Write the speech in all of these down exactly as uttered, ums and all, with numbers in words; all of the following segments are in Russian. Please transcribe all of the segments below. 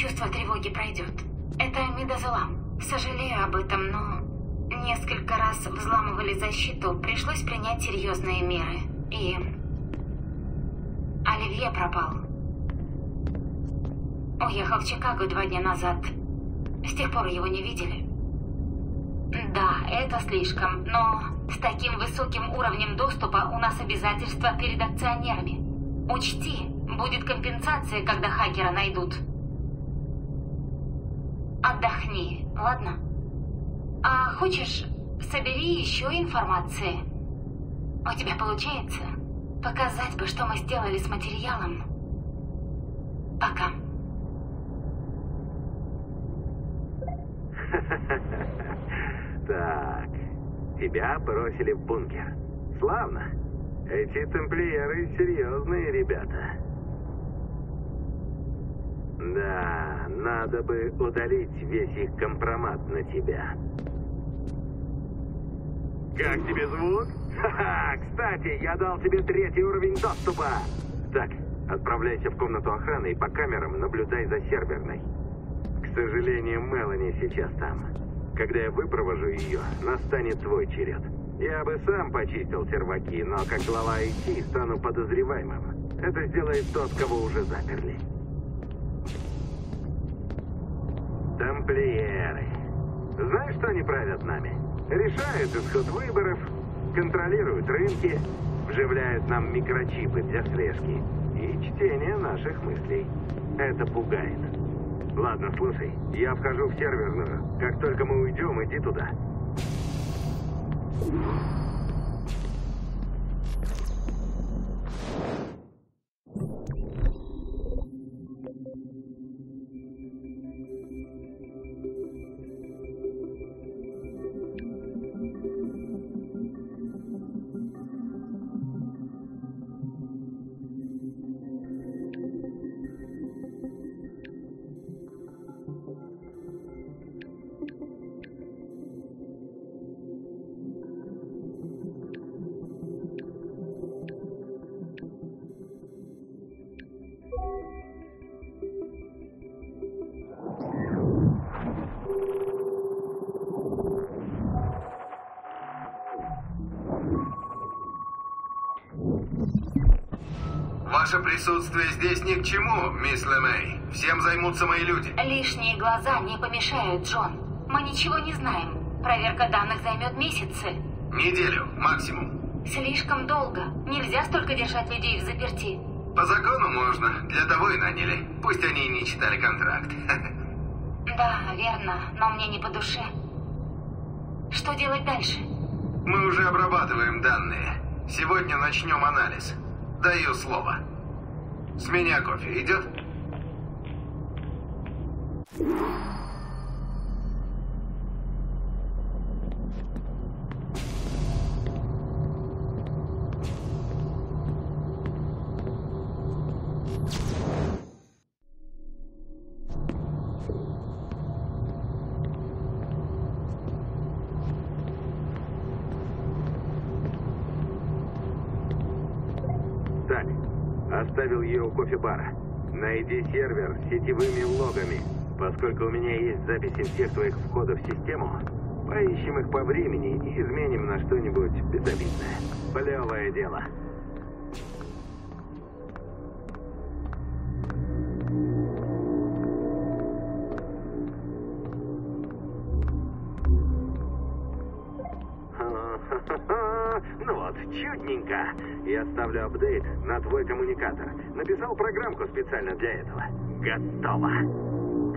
Чувство тревоги пройдет. Это Амида Золам. Сожалею об этом, но несколько раз взламывали защиту, пришлось принять серьезные меры. И Оливье пропал. Уехал в Чикаго два дня назад. С тех пор его не видели. Да, это слишком, но с таким высоким уровнем доступа у нас обязательства перед акционерами. Учти, будет компенсация, когда хакера найдут. Отдохни, ладно? А хочешь, собери еще информации? У тебя получается? Показать бы, что мы сделали с материалом. Пока. Так, тебя бросили в бункер. Славно. Эти тамплиеры серьезные ребята. Да, надо бы удалить весь их компромат на тебя. Как тебе звук? Ха-ха! Кстати, я дал тебе третий уровень доступа. Так, отправляйся в комнату охраны и по камерам наблюдай за серверной. К сожалению, Мелани сейчас там. Когда я выпровожу ее, настанет твой черед. Я бы сам почистил серваки, но как глава ай ти стану подозреваемым. Это сделает тот, кого уже заперли. Тамплиеры. Знаешь, что они правят нами? Решают исход выборов, контролируют рынки, вживляют нам микрочипы для слежки и чтения наших мыслей. Это пугает. Ладно, слушай, я вхожу в серверную. Как только мы уйдем, иди туда. Ваше присутствие здесь ни к чему, мисс Лемэй. Всем займутся мои люди. Лишние глаза не помешают, Джон. Мы ничего не знаем. Проверка данных займет месяцы. Неделю, максимум. Слишком долго. Нельзя столько держать людей в заперти. По закону можно. Для того и наняли. Пусть они и не читали контракт. Да, верно. Но мне не по душе. Что делать дальше? Мы уже обрабатываем данные. Сегодня начнем анализ. Даю слово. С меня кофе идет? Оставил ее у кофе-бара. Найди сервер с сетевыми логами. Поскольку у меня есть записи всех твоих входов в систему, поищем их по времени и изменим на что-нибудь безобидное. Плевое дело. Чудненько. Я ставлю апдейт на твой коммуникатор. Написал программку специально для этого. Готово.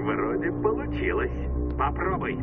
Вроде получилось. Попробуй.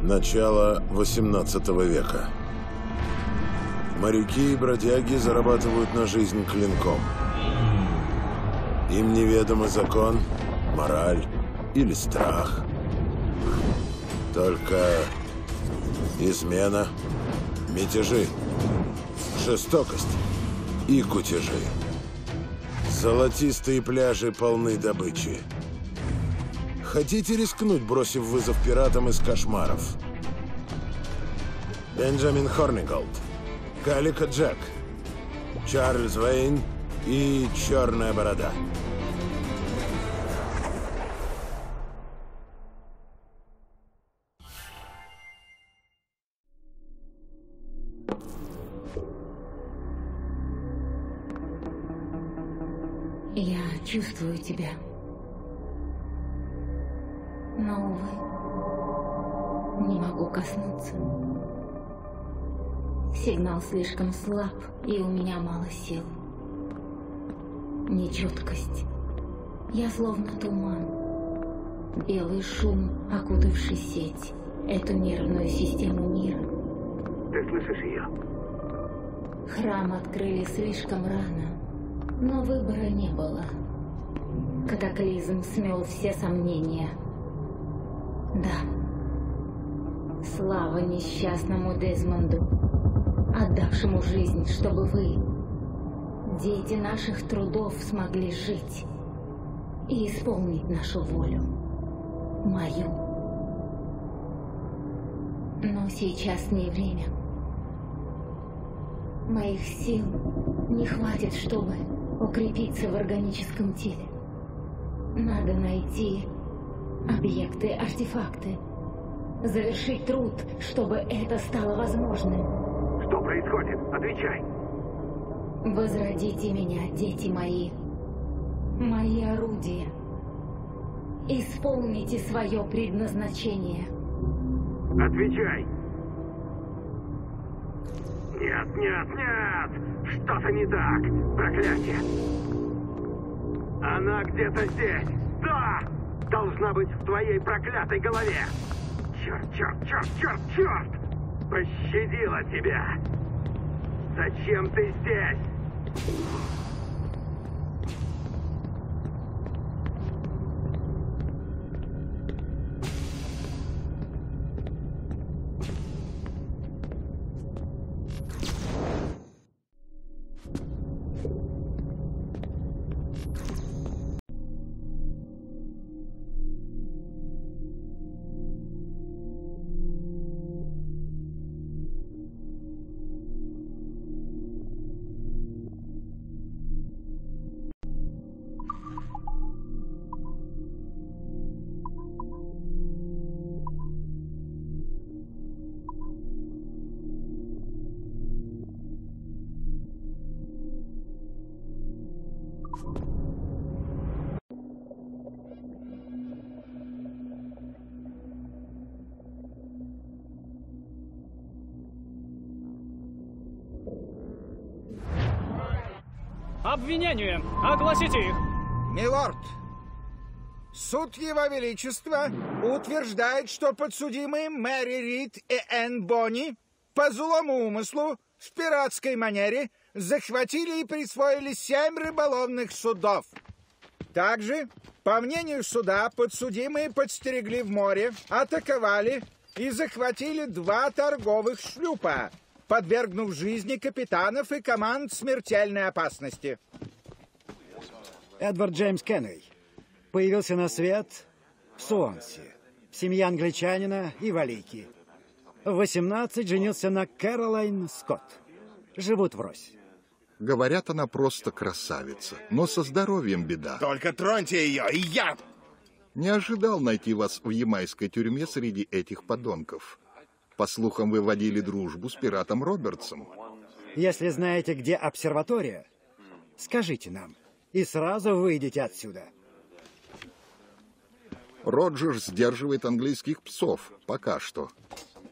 Начало восемнадцатого века. Моряки и бродяги зарабатывают на жизнь клинком. Им неведомы закон, мораль или страх. Только измена, мятежи, жестокость и кутежи. Золотистые пляжи полны добычи. Хотите рискнуть, бросив вызов пиратам из кошмаров? Бенджамин Хорниголд, Калика Джек, Чарльз Вейн и Черная Борода. Я чувствую тебя. Но, увы, не могу коснуться. Сигнал слишком слаб, и у меня мало сил. Нечеткость. Я словно туман. Белый шум, окутавший сеть. Эту нервную систему мира. Ты слышишь ее? Храм открыли слишком рано, но выбора не было. Катаклизм смел все сомнения. Да. Слава несчастному Дезмонду, отдавшему жизнь, чтобы вы, дети наших трудов, смогли жить и исполнить нашу волю. Мою. Но сейчас не время. Моих сил не хватит, чтобы укрепиться в органическом теле. Надо найти объекты, артефакты. Завершить труд, чтобы это стало возможным. Что происходит? Отвечай. Возродите меня, дети мои. Мои орудия. Исполните свое предназначение. Отвечай. Нет, нет, нет! Что-то не так! Проклятие! Она где-то здесь! Да! Должна быть в твоей проклятой голове! Черт, черт, черт, черт, черт! Пощадила тебя! Зачем ты здесь? Обвинение! Огласите их! Милорд, суд Его Величества утверждает, что подсудимые Мэри Рид и Энн Бонни по злому умыслу в пиратской манере захватили и присвоили семь рыболовных судов. Также, по мнению суда, подсудимые подстерегли в море, атаковали и захватили два торговых шлюпа, подвергнув жизни капитанов и команд смертельной опасности. Эдвард Джеймс Кеннеди появился на свет в Суонсе, в семье англичанина и валейки. В восемнадцать женился на Кэролайн Скотт. Живут в Росе. Говорят, она просто красавица, но со здоровьем беда. Только троньте ее, и я... Не ожидал найти вас в ямайской тюрьме среди этих подонков. По слухам, вы водили дружбу с пиратом Робертсом. Если знаете, где обсерватория, скажите нам, и сразу выйдите отсюда. Роджерс сдерживает английских псов, пока что.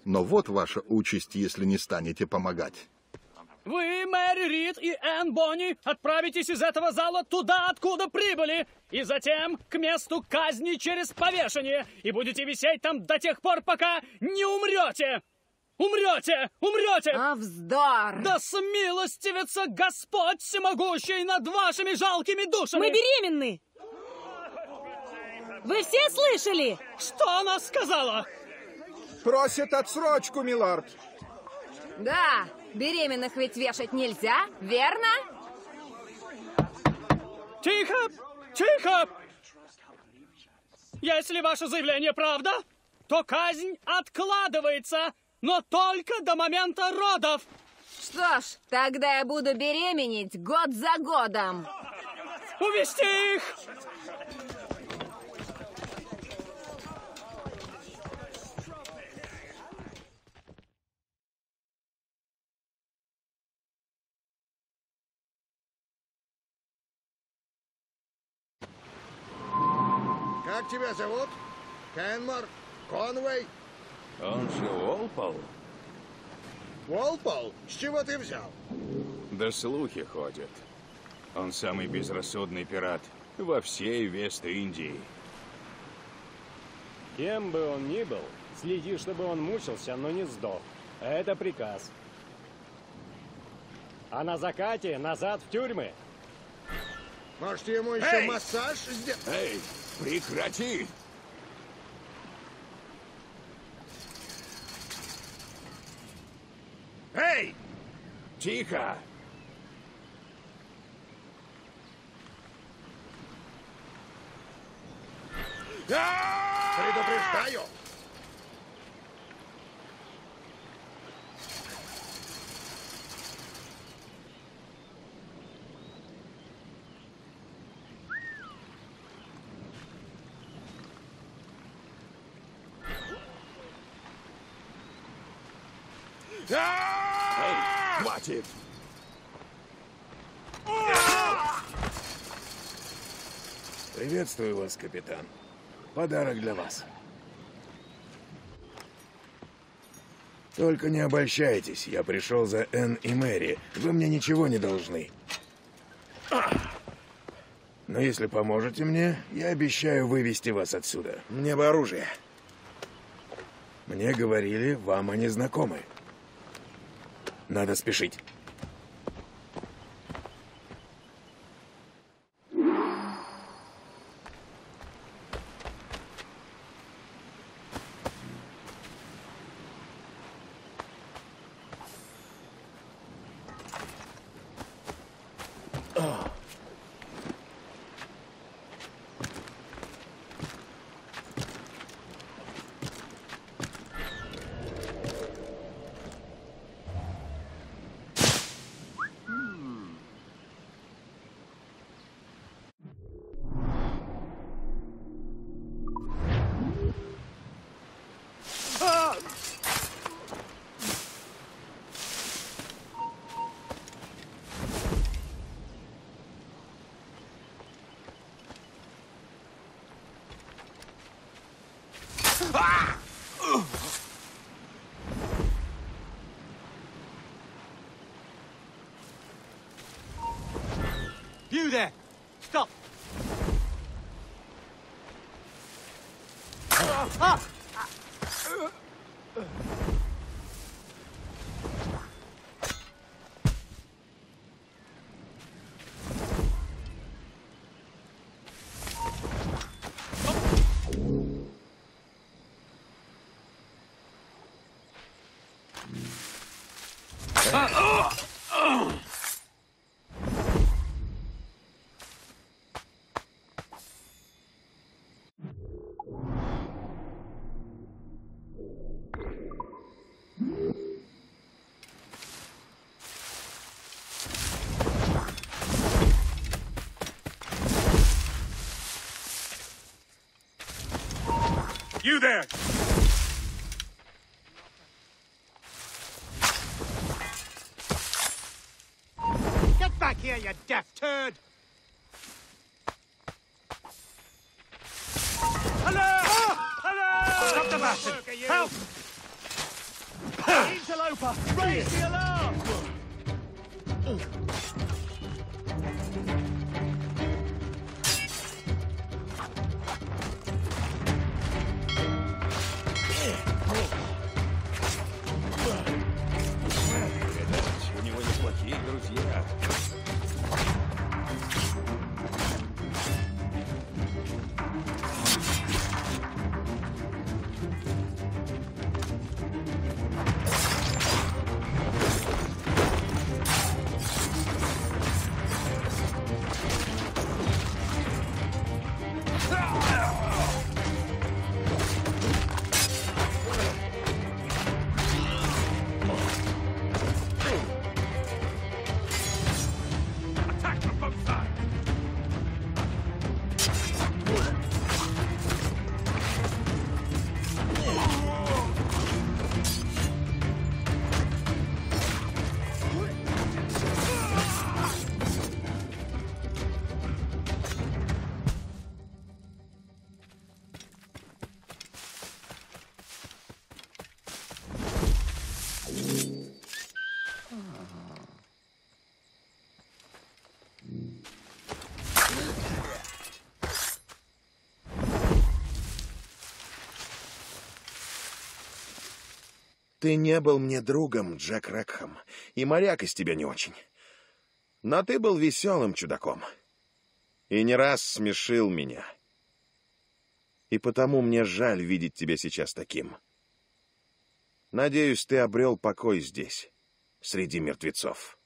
Но вот ваша участь, если не станете помогать. Вы, Мэри Рид и Энн Бонни, отправитесь из этого зала туда, откуда прибыли, и затем к месту казни через повешение, и будете висеть там до тех пор, пока не умрете! Умрете! Умрете! А вздор! Да смилостивится Господь всемогущий над вашими жалкими душами! Мы беременны! Вы все слышали? Что она сказала? Просит отсрочку, милорд. Да, беременных ведь вешать нельзя, верно? Тихо! Тихо! Если ваше заявление правда, то казнь откладывается, но только до момента родов. Что ж, тогда я буду беременеть год за годом. Увести их! Как тебя зовут? Кенмор? Конвей? Он же Волпал. Волпал? С чего ты взял? Да слухи ходят. Он самый безрассудный пират во всей Вест-Индии. Кем бы он ни был, следи, чтобы он мучился, но не сдох. Это приказ. А на закате назад в тюрьмы. Может, ему еще Эй! массаж сделать? Эй! Прекрати! Эй! Тихо! Предупреждаю! Эй, хватит! Приветствую вас, капитан. Подарок для вас. Только не обольщайтесь, я пришел за Энн и Мэри. Вы мне ничего не должны. Но если поможете мне, я обещаю вывести вас отсюда. Мне бы оружие. Мне говорили, вам они знакомы. Надо спешить. You there! Stop! Ah! You there! Get back here, you deaf turd! Hello! Ah! Hello! Stop the bastard! Help! Interloper! Raise the alarm! Ты не был мне другом, Джек Рекхэм, и моряк из тебя не очень. Но ты был веселым чудаком и не раз смешил меня. И потому мне жаль видеть тебя сейчас таким. Надеюсь, ты обрел покой здесь, среди мертвецов.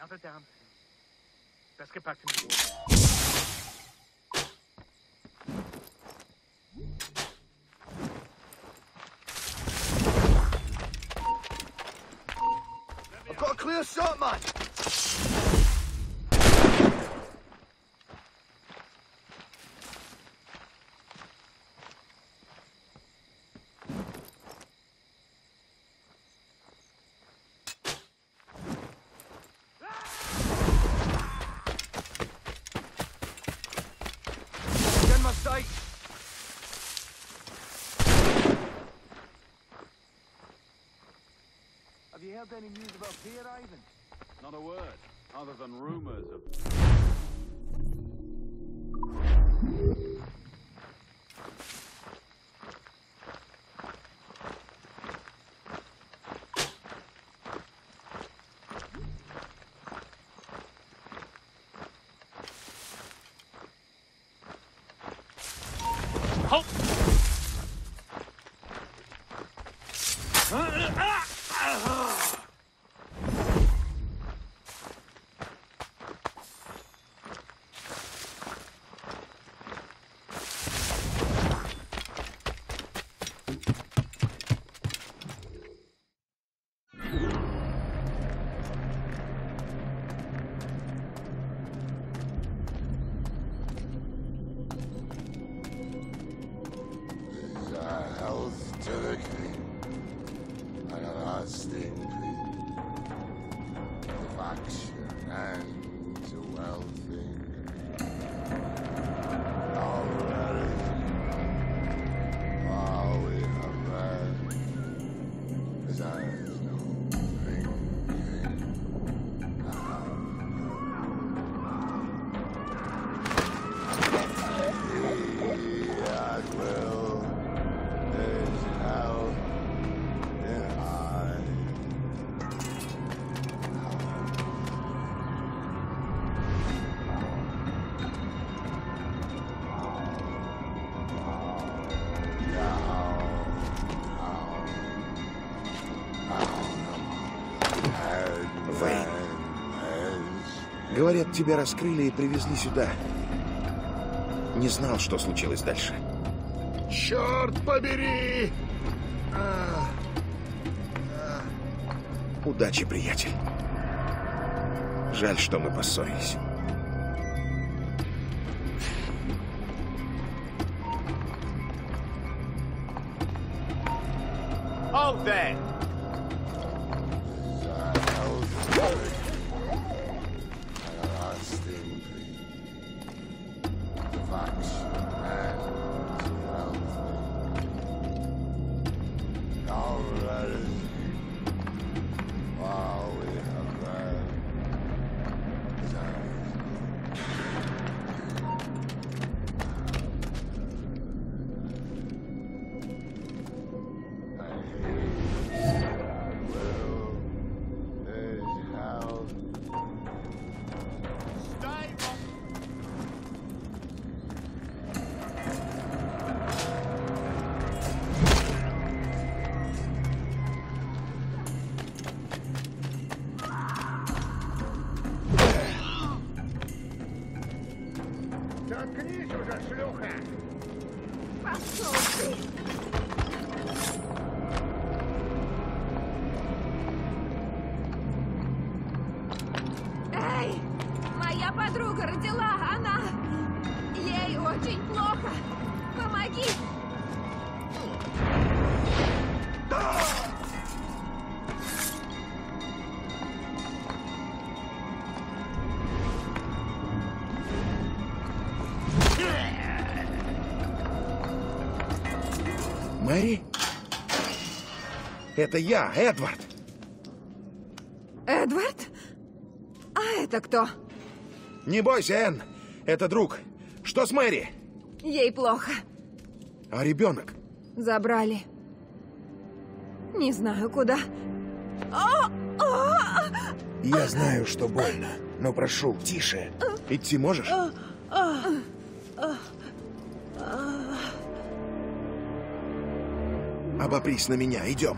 I've got a clear shot, man! Have you heard any news about Pierre Ivan? Not a word, other than rumors of... Говорят, тебя раскрыли и привезли сюда. Не знал, что случилось дальше. Черт побери! А... А... Удачи, приятель. Жаль, что мы поссорились. All day. Это я, Эдвард. Эдвард? А это кто? Не бойся, Энн. Это друг. Что с Мэри? Ей плохо. А ребенок? Забрали. Не знаю, куда. Я знаю, что больно, но прошу, тише. Идти можешь? Обопрись на меня. Идем.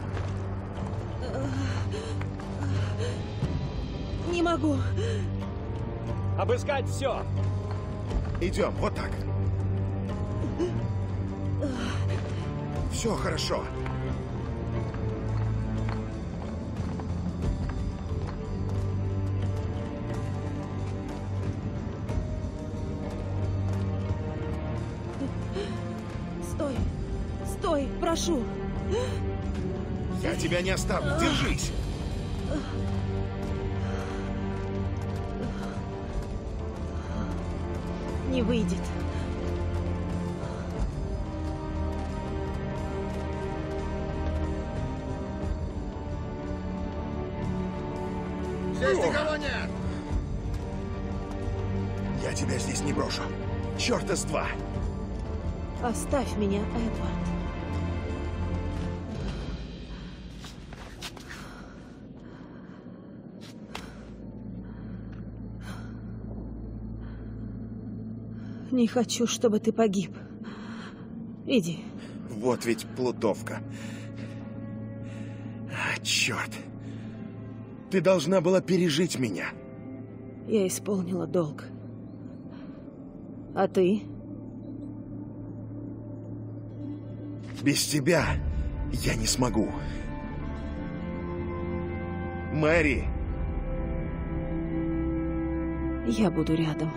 Не могу. Обыскать все. Идем, вот так. Все хорошо. Стой, стой, прошу. Я тебя не оставлю, держись. Не выйдет. Здесь никого нет. Я тебя здесь не брошу. Черта с два. Оставь меня, Эдвард. Не хочу, чтобы ты погиб. Иди. Вот ведь плутовка. А, черт. Ты должна была пережить меня. Я исполнила долг. А ты? Без тебя я не смогу. Мэри. Я буду рядом.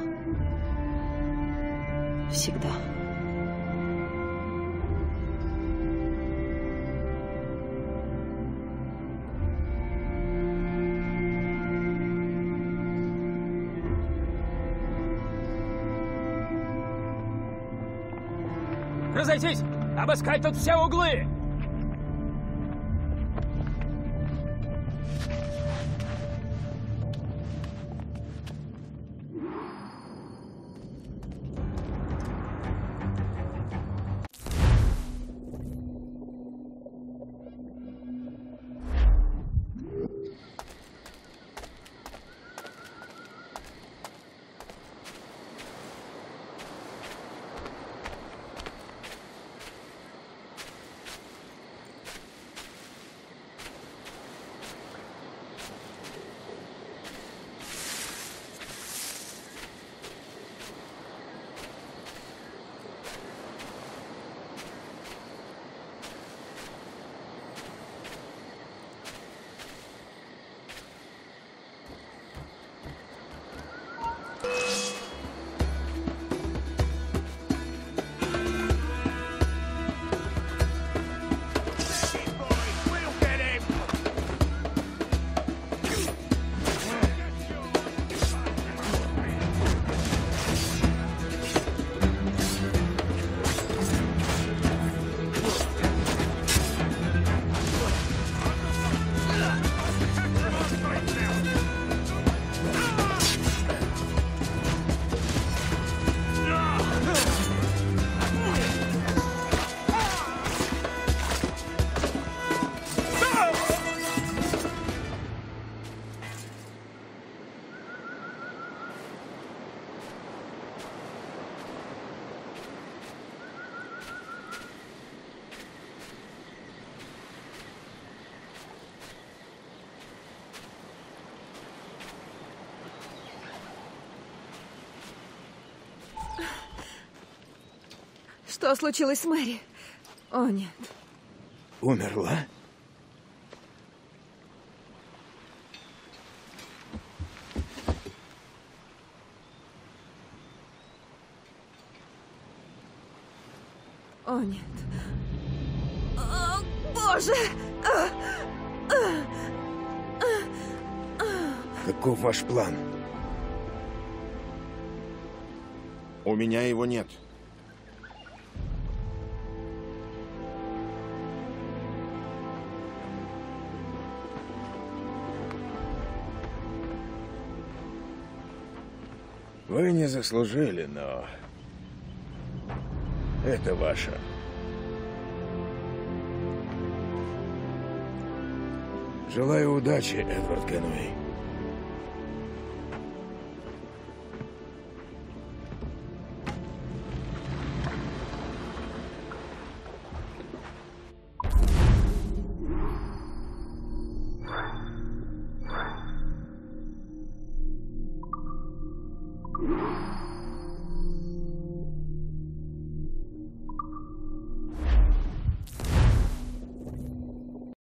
Всегда. Разойтись! Обыскать тут все углы! Что случилось с Мэри? О, нет. Умерла? О, нет. О, Боже! Каков ваш план? У меня его нет. Вы не заслужили, но это ваше. Желаю удачи, Эдвард Кенуэй.